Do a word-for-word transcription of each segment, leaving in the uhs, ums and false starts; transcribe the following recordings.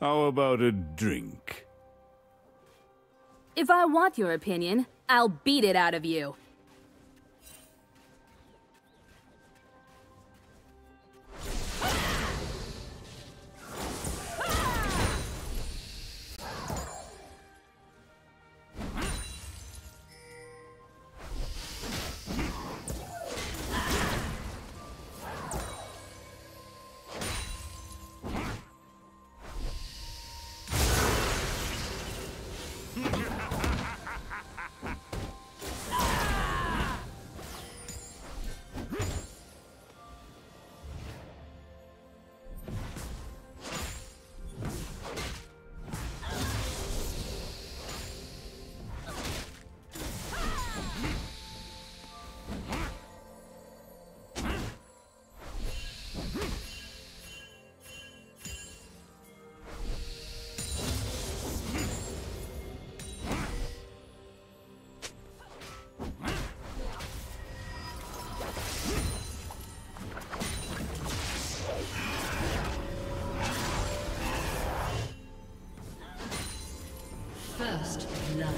How about a drink? If I want your opinion, I'll beat it out of you. First blood.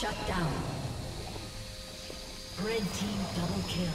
Shut down. Red team double kill.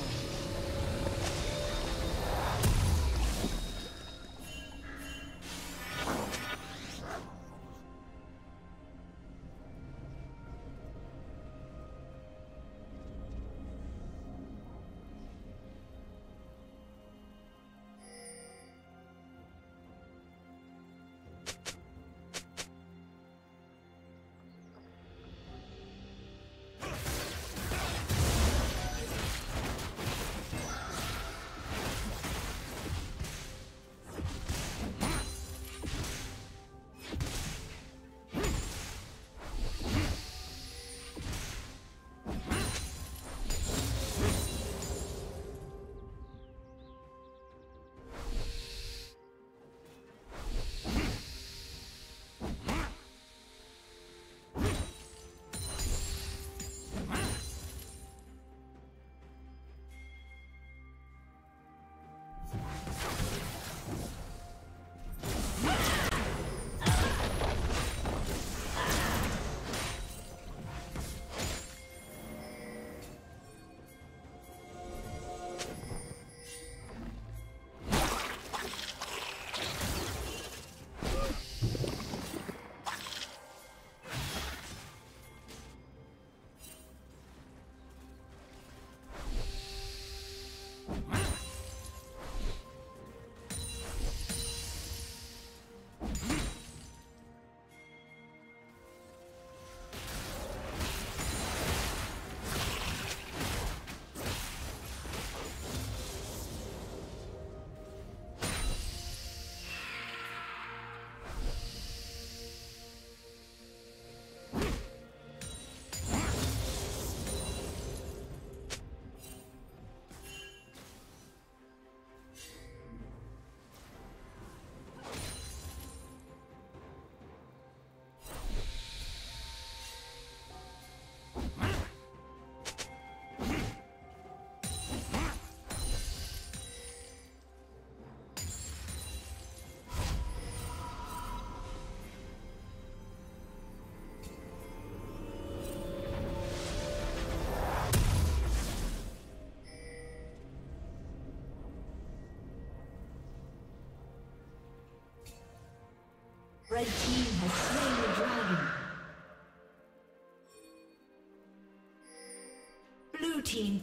Red team has slain the dragon. Blue team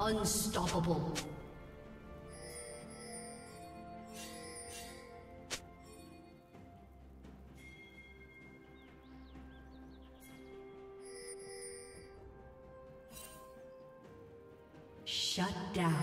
Unstoppable. Shut down.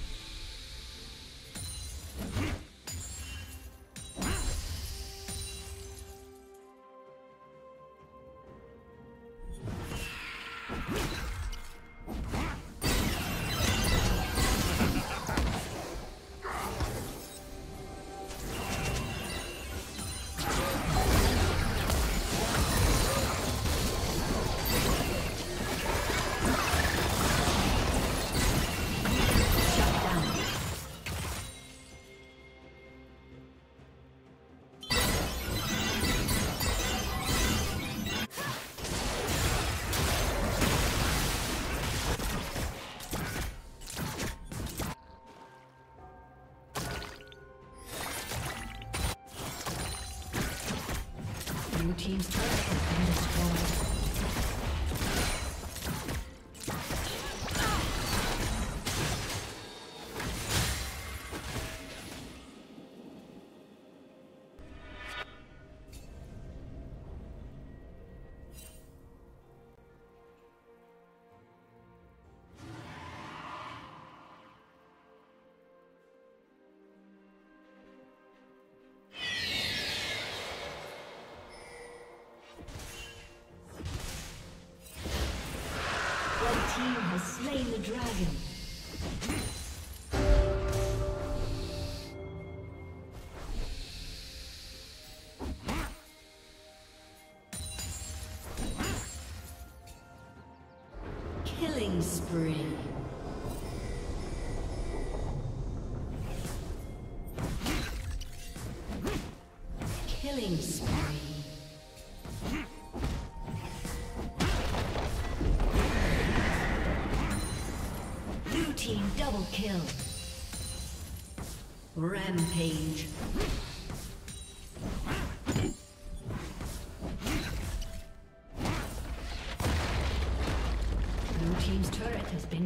Blue team's turret has been destroyed. The dragon. Killing spree. Killing spree. Double kill. Rampage. Blue team's turret has been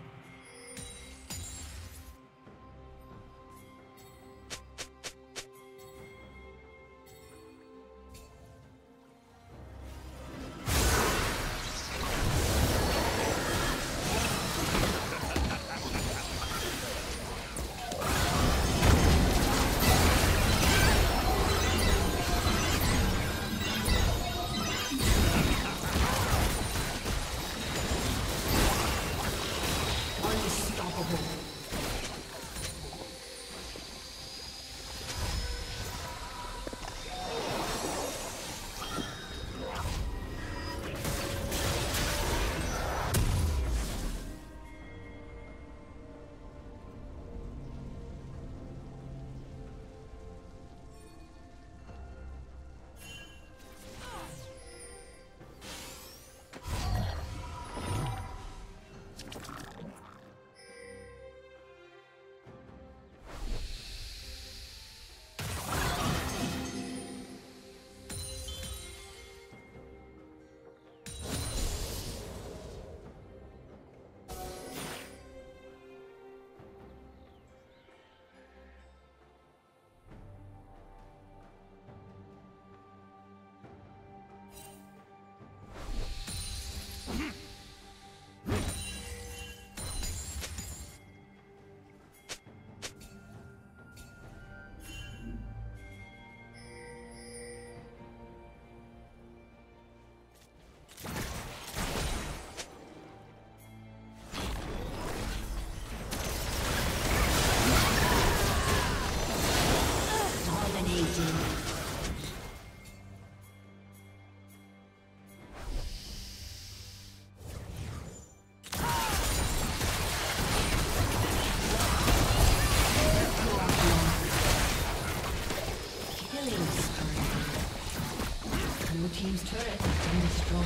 Team's turret has been destroyed.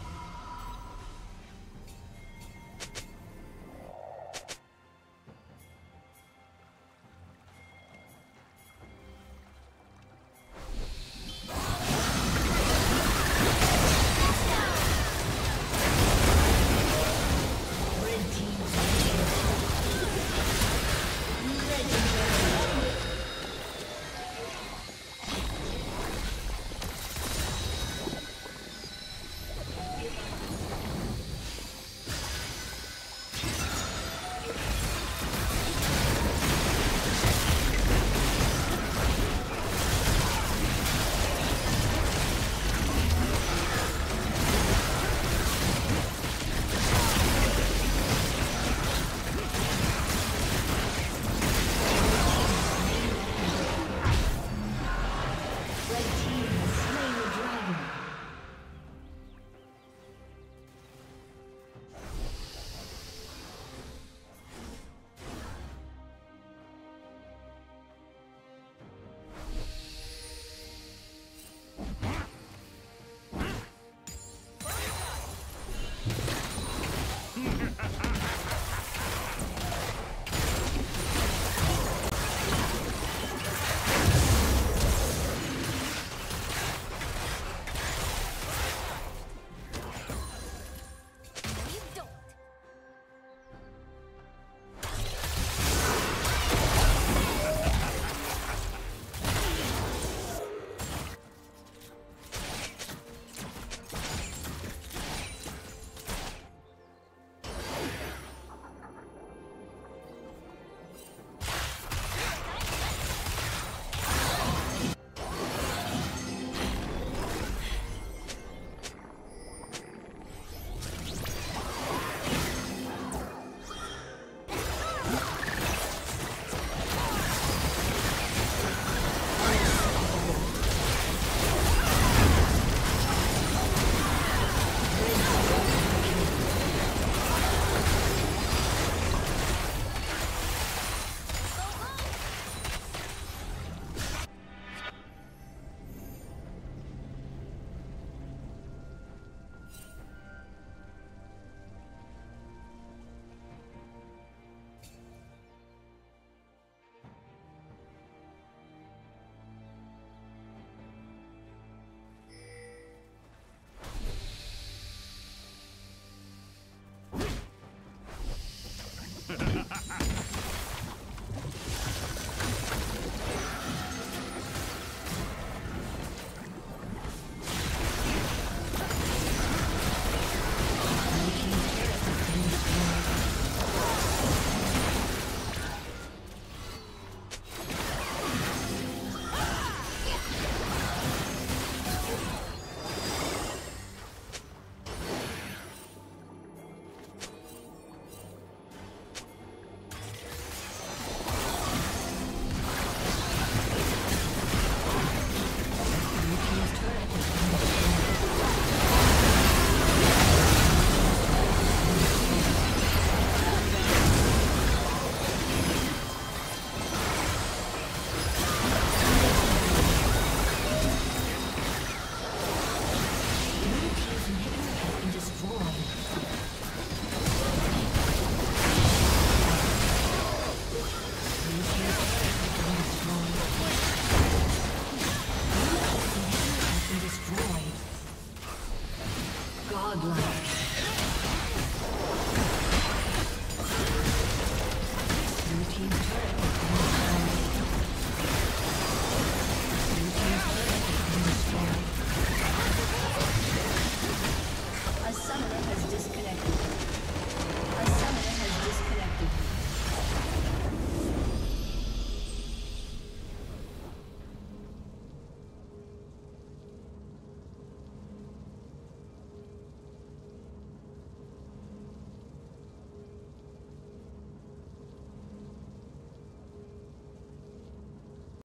No.